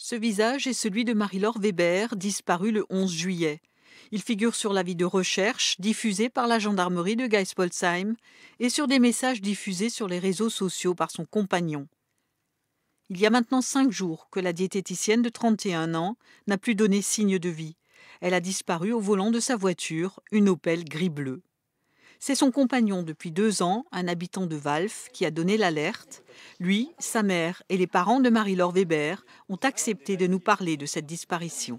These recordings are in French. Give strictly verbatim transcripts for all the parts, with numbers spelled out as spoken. Ce visage est celui de Marie-Laure Weber, disparue le onze juillet. Il figure sur l'avis de recherche diffusé par la gendarmerie de Geispolsheim et sur des messages diffusés sur les réseaux sociaux par son compagnon. Il y a maintenant cinq jours que la diététicienne de trente et un ans n'a plus donné signe de vie. Elle a disparu au volant de sa voiture, une Opel gris-bleu. C'est son compagnon depuis deux ans, un habitant de Valf, qui a donné l'alerte. Lui, sa mère et les parents de Marie-Laure Weber ont accepté de nous parler de cette disparition.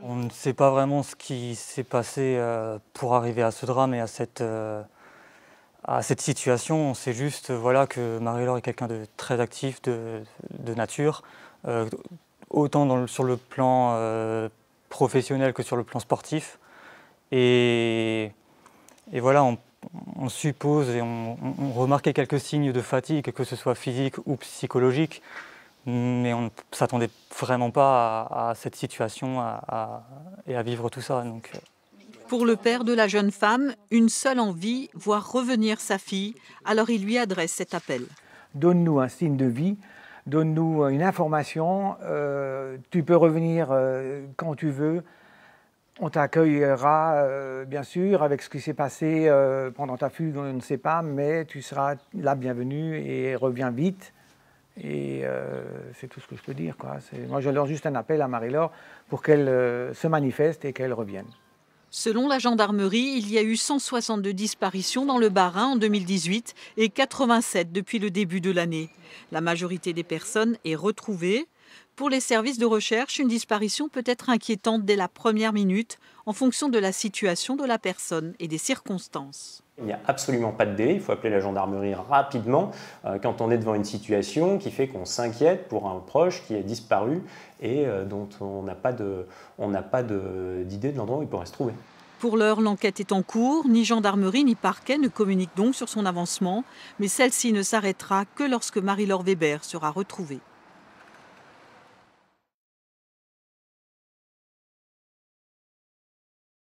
On ne sait pas vraiment ce qui s'est passé pour arriver à ce drame et à cette, à cette situation. On sait juste voilà, que Marie-Laure est quelqu'un de très actif, de, de nature, autant dans le, sur le plan professionnel que sur le plan sportif. Et... Et voilà, on, on suppose et on, on remarquait quelques signes de fatigue, que ce soit physique ou psychologique, mais on ne s'attendait vraiment pas à, à cette situation à, à, et à vivre tout ça. Donc. Pour le père de la jeune femme, une seule envie, voir revenir sa fille, alors il lui adresse cet appel. Donne-nous un signe de vie, donne-nous une information, euh, tu peux revenir euh, quand tu veux. On t'accueillera, euh, bien sûr, avec ce qui s'est passé euh, pendant ta fugue, on ne sait pas, mais tu seras la bienvenue et reviens vite. Et euh, c'est tout ce que je peux dire, quoi. Moi, je lance juste un appel à Marie-Laure pour qu'elle euh, se manifeste et qu'elle revienne. Selon la gendarmerie, il y a eu cent soixante-deux disparitions dans le Bas-Rhin en deux mille dix-huit et quatre-vingt-sept depuis le début de l'année. La majorité des personnes est retrouvée. Pour les services de recherche, une disparition peut être inquiétante dès la première minute en fonction de la situation de la personne et des circonstances. Il n'y a absolument pas de délai, il faut appeler la gendarmerie rapidement euh, quand on est devant une situation qui fait qu'on s'inquiète pour un proche qui a disparu et euh, dont on n'a pas de, on n'a pas de, d'idée de l'endroit où il pourrait se trouver. Pour l'heure, l'enquête est en cours. Ni gendarmerie ni parquet ne communiquent donc sur son avancement, mais celle-ci ne s'arrêtera que lorsque Marie-Laure Weber sera retrouvée.